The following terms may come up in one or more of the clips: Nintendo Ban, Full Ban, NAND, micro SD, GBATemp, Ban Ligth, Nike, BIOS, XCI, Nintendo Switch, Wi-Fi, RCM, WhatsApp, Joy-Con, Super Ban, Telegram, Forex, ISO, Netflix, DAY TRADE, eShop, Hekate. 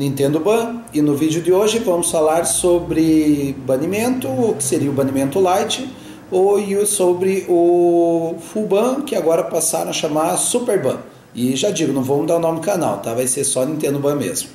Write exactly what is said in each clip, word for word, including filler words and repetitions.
Nintendo Ban, e no vídeo de hoje vamos falar sobre banimento, o que seria o banimento light, ou sobre o full ban, que agora passaram a chamar super ban. E já digo, não vamos dar o nome do canal, tá? Vai ser só Nintendo Ban mesmo.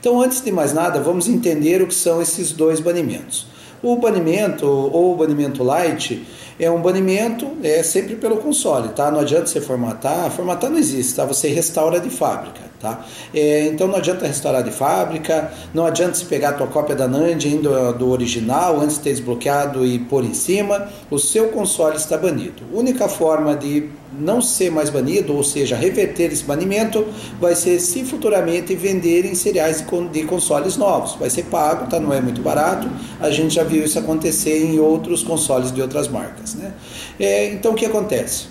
Então, antes de mais nada, vamos entender o que são esses dois banimentos. O banimento ou o banimento light é um banimento é sempre pelo console, tá? Não adianta você formatar, formatar não existe, tá? Você restaura de fábrica, tá? É, então não adianta restaurar de fábrica, não adianta se pegar a tua cópia da NAND ainda do original antes de ter desbloqueado e pôr em cima, o seu console está banido. Única forma de não ser mais banido, ou seja, reverter esse banimento, vai ser se futuramente venderem cereais de consoles novos. Vai ser pago, tá? Não é muito barato. A gente já viu isso acontecer em outros consoles de outras marcas, né? É, então o que acontece?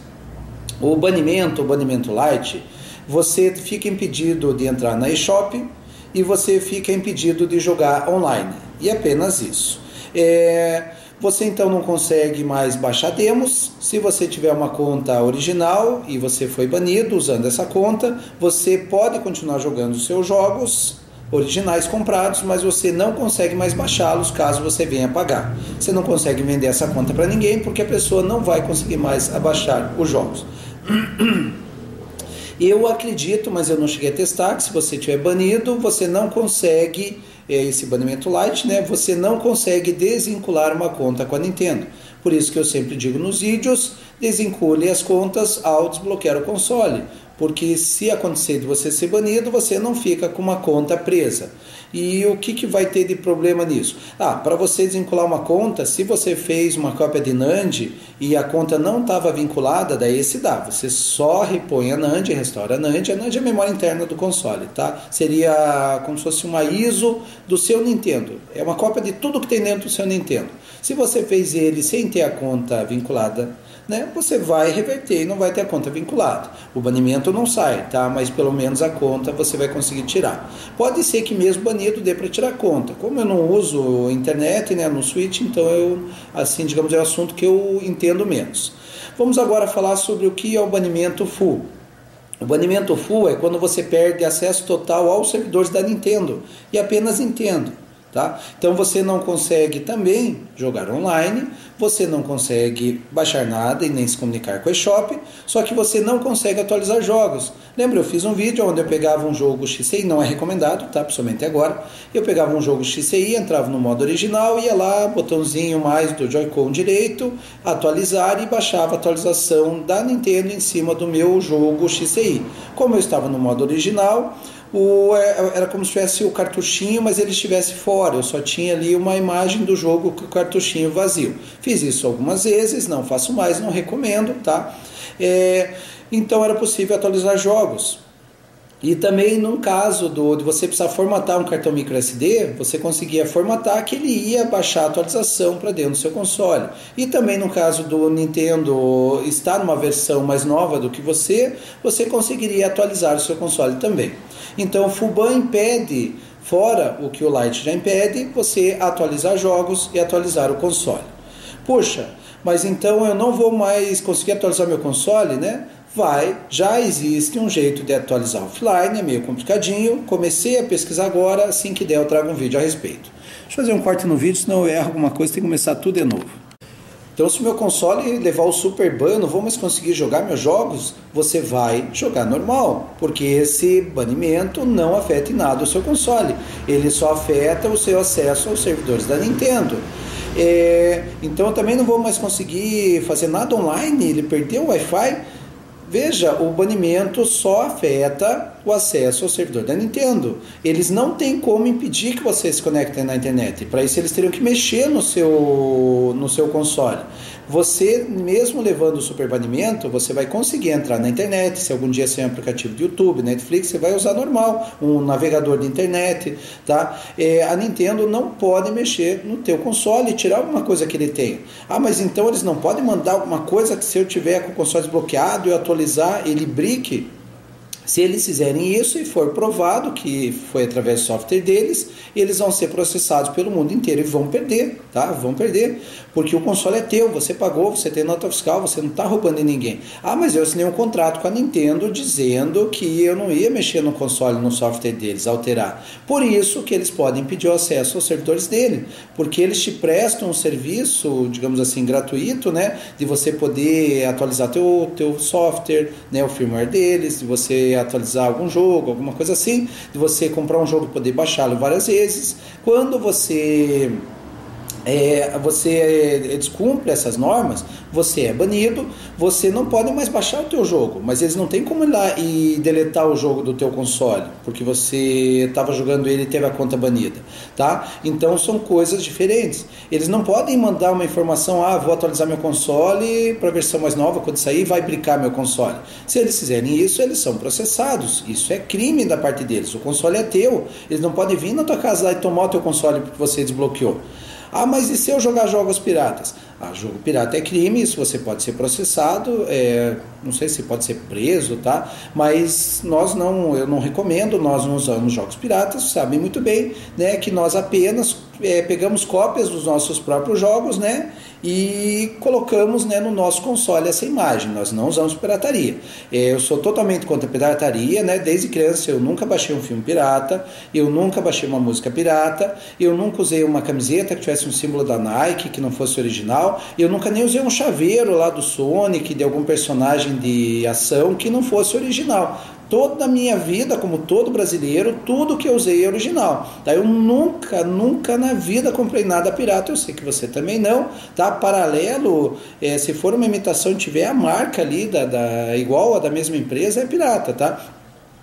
O banimento, o banimento light, você fica impedido de entrar na eShop e você fica impedido de jogar online. E apenas isso. É... Você então não consegue mais baixar demos. Se você tiver uma conta original e você foi banido usando essa conta, você pode continuar jogando os seus jogos originais comprados, mas você não consegue mais baixá-los caso você venha pagar. Você não consegue vender essa conta para ninguém porque a pessoa não vai conseguir mais abaixar os jogos. Eu acredito, mas eu não cheguei a testar, que se você tiver banido, você não consegue... esse banimento light, né? Você não consegue desvincular uma conta com a Nintendo. Por isso que eu sempre digo nos vídeos, desvincule as contas ao desbloquear o console, porque se acontecer de você ser banido, você não fica com uma conta presa. E o que, que vai ter de problema nisso? Ah, para você desvincular uma conta, se você fez uma cópia de NAND e a conta não estava vinculada, daí se dá. Você só repõe a NAND, restaura a NAND. A NAND é a memória interna do console, tá? Seria como se fosse uma I S O do seu Nintendo. É uma cópia de tudo que tem dentro do seu Nintendo. Se você fez ele sem ter a conta vinculada, né, você vai reverter e não vai ter a conta vinculada. O banimento não sai, tá? Mas pelo menos a conta você vai conseguir tirar. Pode ser que mesmo banido dê para tirar a conta. Como eu não uso internet, né, no Switch, então eu, assim, digamos, é um assunto que eu entendo menos. Vamos agora falar sobre o que é o banimento full. O banimento full é quando você perde acesso total aos servidores da Nintendo e apenas Nintendo. Tá? Então você não consegue também jogar online, você não consegue baixar nada e nem se comunicar com a eShop, só que você não consegue atualizar jogos. Lembra, eu fiz um vídeo onde eu pegava um jogo X C I, não é recomendado, tá? Principalmente agora. Eu pegava um jogo X C I, entrava no modo original, ia lá, botãozinho mais do Joy-Con direito, atualizar, e baixava a atualização da Nintendo em cima do meu jogo X C I. Como eu estava no modo original... O, era como se tivesse o cartuchinho, mas ele estivesse fora. Eu só tinha ali uma imagem do jogo com o cartuchinho vazio. Fiz isso algumas vezes, não faço mais, não recomendo, tá? É, então era possível atualizar jogos. E também num caso do, de você precisar formatar um cartão micro S D, você conseguia formatar que ele ia baixar a atualização para dentro do seu console. E também no caso do Nintendo estar numa versão mais nova do que você, você conseguiria atualizar o seu console também. Então o full ban impede, fora o que o light já impede, você atualizar jogos e atualizar o console. Poxa, mas então eu não vou mais conseguir atualizar meu console, né? Vai, já existe um jeito de atualizar offline, é meio complicadinho. Comecei a pesquisar agora, assim que der eu trago um vídeo a respeito. Deixa eu fazer um corte no vídeo, senão eu erro alguma coisa, tem que começar tudo de novo. Então se o meu console levar o super ban, não vou mais conseguir jogar meus jogos, você vai jogar normal, porque esse banimento não afeta em nada o seu console, ele só afeta o seu acesso aos servidores da Nintendo. É... Então eu também não vou mais conseguir fazer nada online, ele perdeu o Wi-Fi. Veja, o banimento só afeta o acesso ao servidor da Nintendo. Eles não têm como impedir que você se conecte na internet. Para isso eles teriam que mexer no seu, no seu console. Você, mesmo levando o super banimento, você vai conseguir entrar na internet. Se algum dia você é um aplicativo de YouTube, Netflix, você vai usar normal, um navegador de internet, tá? É, a Nintendo não pode mexer no teu console e tirar alguma coisa que ele tem. Ah, mas então eles não podem mandar alguma coisa que se eu tiver com o console desbloqueado e eu atualizar, ele brique? Se eles fizerem isso e for provado que foi através do software deles, eles vão ser processados pelo mundo inteiro e vão perder, tá? Vão perder, porque o console é teu, você pagou, você tem nota fiscal, você não está roubando de ninguém. Ah, mas eu assinei um contrato com a Nintendo dizendo que eu não ia mexer no console, no software deles, alterar. Por isso que eles podem pedir o acesso aos servidores dele, porque eles te prestam um serviço, digamos assim, gratuito, né? De você poder atualizar teu, teu software, né? O firmware deles, de você atualizar algum jogo, alguma coisa assim, de você comprar um jogo e poder baixá-lo várias vezes. Quando você é, você descumpre essas normas, você é banido, você não pode mais baixar o teu jogo, mas eles não têm como ir lá e deletar o jogo do teu console, porque você estava jogando ele e teve a conta banida, tá? Então são coisas diferentes. Eles não podem mandar uma informação, ah, vou atualizar meu console para a versão mais nova, quando sair vai brincar meu console. Se eles fizerem isso, eles são processados, isso é crime da parte deles, o console é teu, eles não podem vir na tua casa lá e tomar o teu console porque você desbloqueou. Ah, mas e se eu jogar jogos piratas? Ah, jogo pirata é crime, isso você pode ser processado, é, não sei se pode ser preso, tá? Mas nós não, eu não recomendo, nós não usamos jogos piratas, sabem muito bem, né? Que nós apenas é, pegamos cópias dos nossos próprios jogos, né? E colocamos, né, no nosso console essa imagem, nós não usamos pirataria. É, eu sou totalmente contra a pirataria, né? Desde criança eu nunca baixei um filme pirata, eu nunca baixei uma música pirata, eu nunca usei uma camiseta que tivesse um símbolo da Nike, que não fosse original, eu nunca nem usei um chaveiro lá do Sonic, de algum personagem de ação que não fosse original. Toda a minha vida, como todo brasileiro, tudo que eu usei é original, tá? Eu nunca, nunca na vida comprei nada pirata, eu sei que você também não, tá? Paralelo, é, se for uma imitação e tiver a marca ali, da, da, igual a da mesma empresa, é pirata, tá?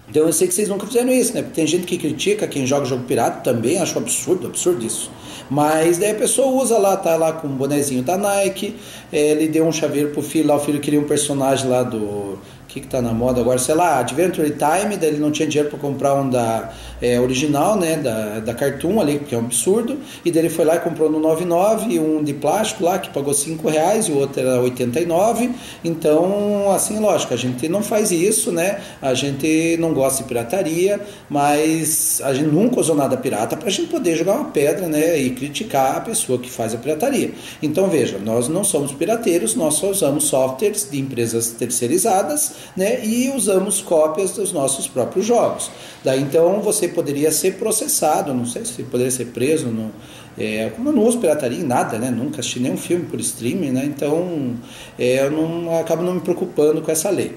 Então eu sei que vocês nunca fizeram isso, né? Porque tem gente que critica quem joga jogo pirata, também acho absurdo, absurdo isso. Mas daí a pessoa usa lá, tá lá com um bonezinho da Nike, ele deu um chaveiro pro filho lá, o filho queria um personagem lá do... que que tá na moda agora, sei lá, Adventure Time, daí ele não tinha dinheiro para comprar um da é, original, né, da, da Cartoon ali, que é um absurdo, e daí ele foi lá e comprou no noventa e nove, um de plástico lá, que pagou cinco reais, e o outro era oitenta e nove, então, assim, lógico, a gente não faz isso, né, a gente não gosta de pirataria, mas a gente nunca usou nada pirata pra gente poder jogar uma pedra, né, e criticar a pessoa que faz a pirataria. Então, veja, nós não somos pirateiros, nós só usamos softwares de empresas terceirizadas, né, e usamos cópias dos nossos próprios jogos. Daí então você poderia ser processado, não sei se poderia ser preso, no, é, como eu não uso pirataria em nada, né, nunca assisti nenhum filme por streaming, né, então é, eu não, acabo não me preocupando com essa lei.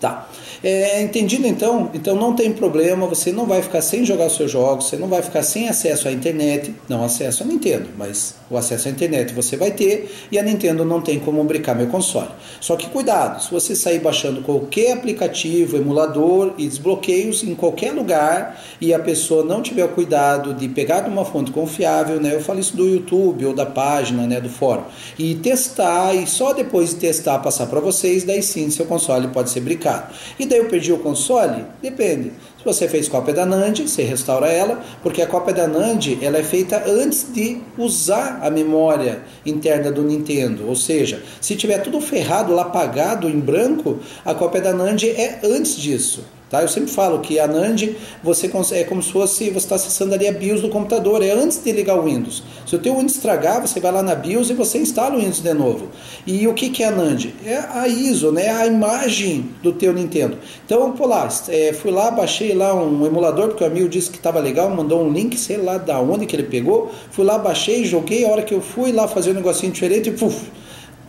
Tá. É, entendido então? Então não tem problema, você não vai ficar sem jogar os seus jogos, você não vai ficar sem acesso à internet, não acesso à Nintendo, mas o acesso à internet você vai ter e a Nintendo não tem como brincar meu console. Só que cuidado, se você sair baixando qualquer aplicativo, emulador e desbloqueios em qualquer lugar e a pessoa não tiver o cuidado de pegar de uma fonte confiável, né, eu falo isso do YouTube ou da página, né, do fórum, e testar e só depois de testar passar para vocês, daí sim seu console pode ser brincado. E daí eu perdi o console? Depende. Se você fez cópia da NAND, você restaura ela, porque a cópia da NAND ela é feita antes de usar a memória interna do Nintendo. Ou seja, se tiver tudo ferrado, lá apagado, em branco, a cópia da NAND é antes disso. Tá? Eu sempre falo que a NAND você é como se fosse, você está acessando ali a BIOS do computador, é antes de ligar o Windows. Se o teu Windows estragar, você vai lá na BIOS e você instala o Windows de novo. E o que, que é a NAND? É a ISO, né? A imagem do teu Nintendo. Então, pô lá, é, fui lá, baixei lá um emulador, porque o amigo disse que estava legal, mandou um link, sei lá da onde que ele pegou, fui lá, baixei, joguei, a hora que eu fui lá fazer um negocinho diferente, e puf,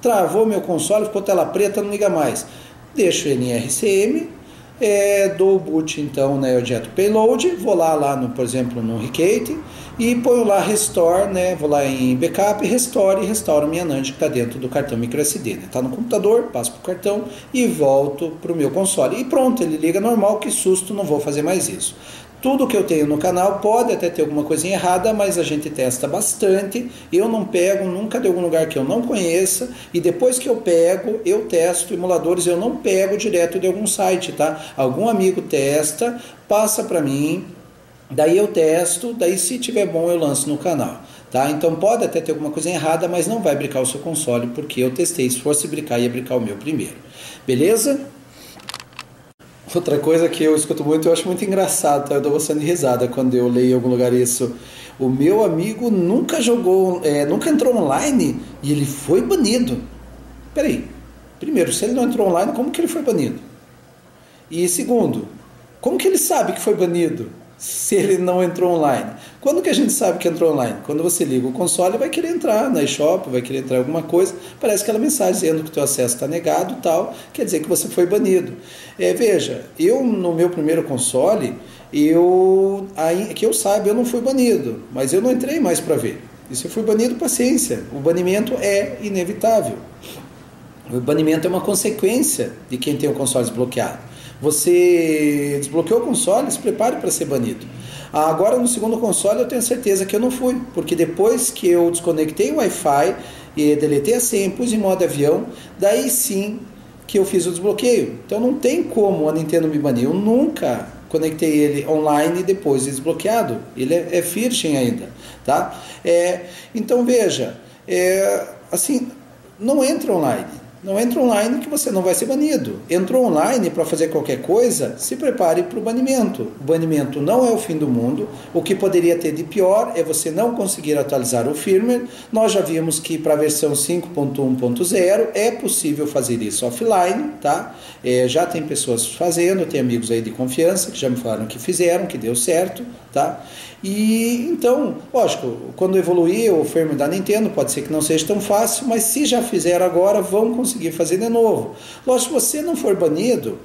travou meu console, ficou tela preta, não liga mais. Deixo ele em R C M, É, dou o boot então, né, eu direto payload, vou lá, lá no, por exemplo, no Hekate e ponho lá restore, né, vou lá em backup, restore e restauro minha NAND que está dentro do cartão micro S D, está, né, no computador, passo para o cartão e volto para o meu console e pronto, ele liga normal, que susto, não vou fazer mais isso. Tudo que eu tenho no canal pode até ter alguma coisinha errada, mas a gente testa bastante, eu não pego nunca de algum lugar que eu não conheça, e depois que eu pego, eu testo emuladores, eu não pego direto de algum site, tá? Algum amigo testa, passa para mim, daí eu testo, daí se tiver bom eu lanço no canal. Tá? Então pode até ter alguma coisa errada, mas não vai brincar o seu console, porque eu testei, se fosse brincar, ia brincar o meu primeiro. Beleza? Outra coisa que eu escuto muito, eu acho muito engraçado, tá? Eu dou bastante risada quando eu leio em algum lugar isso. O meu amigo nunca jogou, é, nunca entrou online e ele foi banido. Peraí, primeiro, se ele não entrou online, como que ele foi banido? E segundo, como que ele sabe que foi banido se ele não entrou online? Quando que a gente sabe que entrou online? Quando você liga o console, vai querer entrar na eShop, vai querer entrar em alguma coisa, parece aquela mensagem dizendo que o teu acesso está negado, tal, quer dizer que você foi banido. É, veja, eu no meu primeiro console, eu, aí, que eu saiba, eu não fui banido, mas eu não entrei mais para ver. E se eu fui banido, paciência, o banimento é inevitável. O banimento é uma consequência de quem tem o console desbloqueado. Você desbloqueou o console, se prepare para ser banido. Agora no segundo console eu tenho certeza que eu não fui, porque depois que eu desconectei o Wi-Fi e deletei a senha, pus em modo avião, daí sim que eu fiz o desbloqueio. Então não tem como a Nintendo me banir, eu nunca conectei ele online e depois desbloqueado, ele é, é virgem ainda, tá? É, então veja, é, assim, não entra online. Não entra online que você não vai ser banido. Entrou online para fazer qualquer coisa, se prepare para o banimento. O banimento não é o fim do mundo. O que poderia ter de pior é você não conseguir atualizar o firmware. Nós já vimos que para a versão cinco ponto um ponto zero é possível fazer isso offline, tá? É, já tem pessoas fazendo, tem amigos aí de confiança que já me falaram que fizeram, que deu certo, tá? E então, lógico, quando evoluir o firmware da Nintendo, pode ser que não seja tão fácil, mas se já fizeram agora, vão conseguir fazer de novo. Lógico, se você não for banido,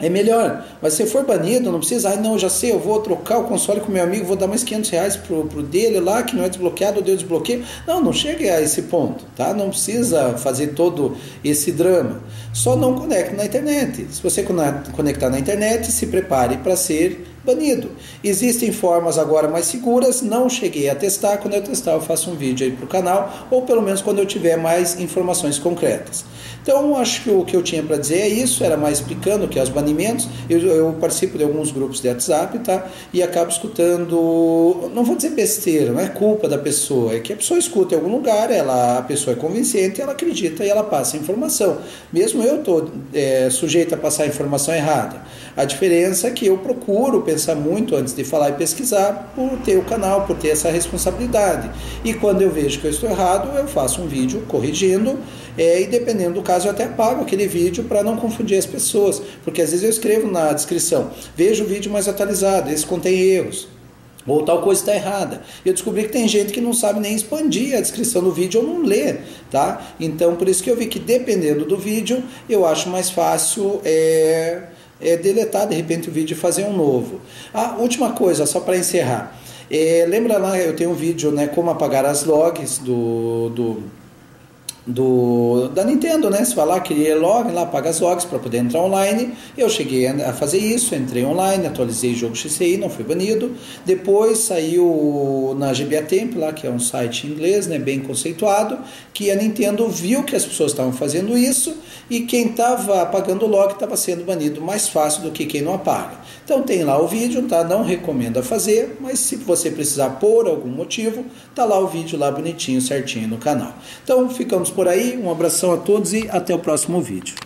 é melhor, mas se for banido, não precisa, ah, não, já sei, eu vou trocar o console com meu amigo, vou dar mais quinhentos reais pro, pro dele lá, que não é desbloqueado, eu dei o desbloqueio. Não, não chega a esse ponto, tá? Não precisa fazer todo esse drama. Só não conecte na internet. Se você conectar na internet, se prepare para ser banido. Existem formas agora mais seguras, não cheguei a testar, quando eu testar eu faço um vídeo aí pro canal, ou pelo menos quando eu tiver mais informações concretas. Então acho que o que eu tinha para dizer é isso, era mais explicando que é os banimentos. eu, eu participo de alguns grupos de WhatsApp, tá? E acabo escutando, não vou dizer besteira, não é culpa da pessoa, é que a pessoa escuta em algum lugar, ela, a pessoa é convincente, ela acredita e ela passa a informação. Mesmo eu estou é, sujeito a passar a informação errada. A diferença é que eu procuro pensar muito antes de falar e pesquisar, por ter o canal, por ter essa responsabilidade. E quando eu vejo que eu estou errado, eu faço um vídeo corrigindo, é, e dependendo do caso eu até apago aquele vídeo para não confundir as pessoas, porque às vezes eu escrevo na descrição, veja o vídeo mais atualizado, esse contém erros, ou tal coisa está errada. Eu descobri que tem gente que não sabe nem expandir a descrição do vídeo ou não lê, tá? Então por isso que eu vi que dependendo do vídeo, eu acho mais fácil é, é deletar de repente o vídeo e fazer um novo. A última coisa, só para encerrar, é, lembra lá, eu tenho um vídeo, né, como apagar as logs do... do Do, da Nintendo, né? Se falar, criar log, lá paga as logs para poder entrar online. Eu cheguei a fazer isso, entrei online, atualizei o jogo X C I, não fui banido. Depois saiu na GBATemp, lá, que é um site inglês, né, bem conceituado, que a Nintendo viu que as pessoas estavam fazendo isso e quem estava apagando o log estava sendo banido mais fácil do que quem não apaga. Então tem lá o vídeo, tá? Não recomendo a fazer, mas se você precisar por algum motivo, tá lá o vídeo lá bonitinho, certinho no canal. Então ficamos por aí, um abração a todos e até o próximo vídeo.